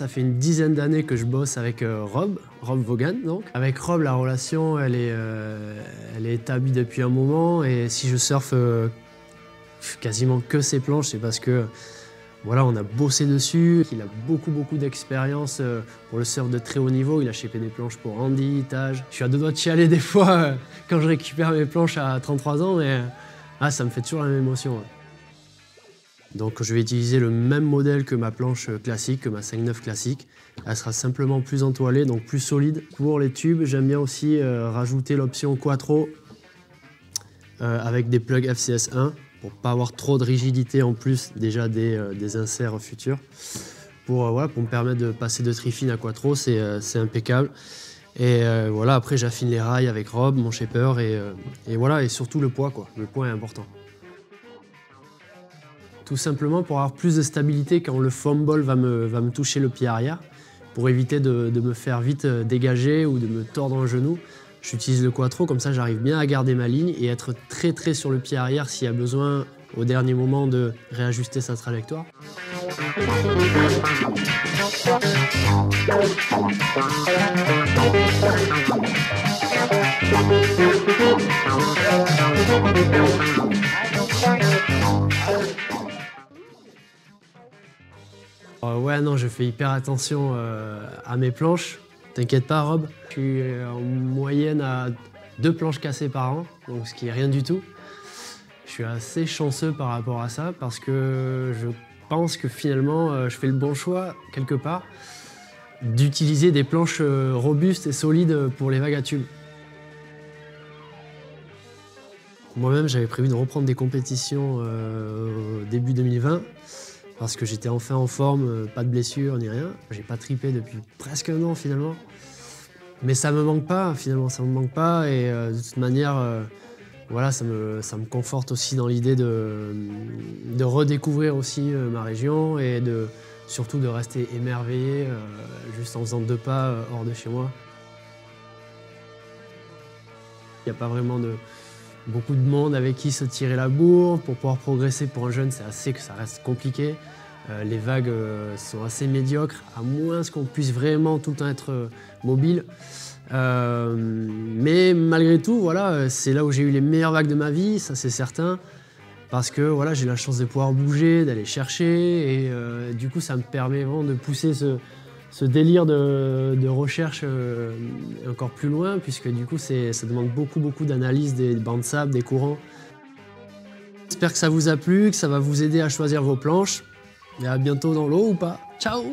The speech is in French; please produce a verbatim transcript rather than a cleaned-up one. Ça fait une dizaine d'années que je bosse avec euh, Rob, Rob Vaughan donc. Avec Rob, la relation, elle est, euh, elle est établie depuis un moment, et si je surfe euh, quasiment que ses planches, c'est parce que voilà, on a bossé dessus. Il a beaucoup, beaucoup d'expérience euh, pour le surf de très haut niveau. Il a chépé des planches pour Andy, Taj. Je suis à deux doigts de chialer des fois euh, quand je récupère mes planches à trente-trois ans, mais euh, ah, ça me fait toujours la même émotion. Ouais. Donc je vais utiliser le même modèle que ma planche classique, que ma cinq neuf classique. Elle sera simplement plus entoilée, donc plus solide. Pour les tubes, j'aime bien aussi euh, rajouter l'option Quattro euh, avec des plugs F C S un pour pas avoir trop de rigidité en plus déjà des, euh, des inserts futurs. Pour, euh, voilà, pour me permettre de passer de Trifin à Quattro, c'est euh, impeccable. Et euh, voilà, après j'affine les rails avec Rob, mon shaper, et, euh, et voilà, et surtout le poids, quoi. Le poids est important. Tout simplement pour avoir plus de stabilité quand le foamball va me, va me toucher le pied arrière, pour éviter de, de me faire vite dégager ou de me tordre le genou. J'utilise le Quattro, comme ça j'arrive bien à garder ma ligne et être très très sur le pied arrière s'il y a besoin au dernier moment de réajuster sa trajectoire. Euh, ouais, non, je fais hyper attention euh, à mes planches. T'inquiète pas, Rob. Je suis euh, en moyenne à deux planches cassées par an, donc ce qui est rien du tout. Je suis assez chanceux par rapport à ça parce que je pense que finalement, euh, je fais le bon choix, quelque part, d'utiliser des planches euh, robustes et solides pour les vagues à tubes. Moi-même, j'avais prévu de reprendre des compétitions euh, au début deux mille vingt. Parce que j'étais enfin en forme, pas de blessure ni rien. J'ai pas tripé depuis presque un an finalement. Mais ça me manque pas, finalement, ça me manque pas. Et euh, de toute manière, euh, voilà, ça me, ça me conforte aussi dans l'idée de, de redécouvrir aussi euh, ma région et de, surtout de rester émerveillé euh, juste en faisant deux pas euh, hors de chez moi. Il n'y a pas vraiment de... Beaucoup de monde avec qui se tirer la bourre. Pour pouvoir progresser pour un jeune, c'est assez que ça reste compliqué. Euh, les vagues euh, sont assez médiocres, à moins qu'on puisse vraiment tout le temps être euh, mobile. Euh, mais malgré tout, voilà, c'est là où j'ai eu les meilleures vagues de ma vie, ça c'est certain. Parce que voilà, j'ai la chance de pouvoir bouger, d'aller chercher. Et euh, du coup, ça me permet vraiment de pousser ce, ce délire de, de recherche euh, encore plus loin, puisque du coup ça demande beaucoup beaucoup d'analyse des bancs de sable, des courants. J'espère que ça vous a plu, que ça va vous aider à choisir vos planches, et à bientôt dans l'eau ou pas. Ciao!